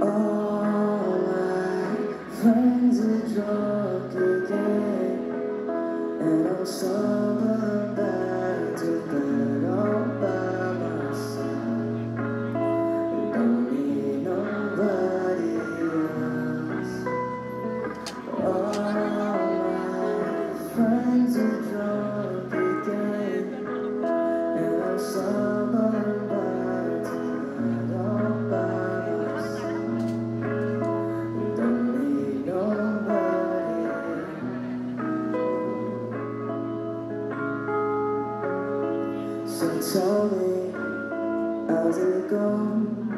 All my friends are drunk again, and I'm sober back to bed all by myself. Don't need nobody else. All my friends are drunk again, and I'm sober back to bed all by myself. So tell me, how's it go?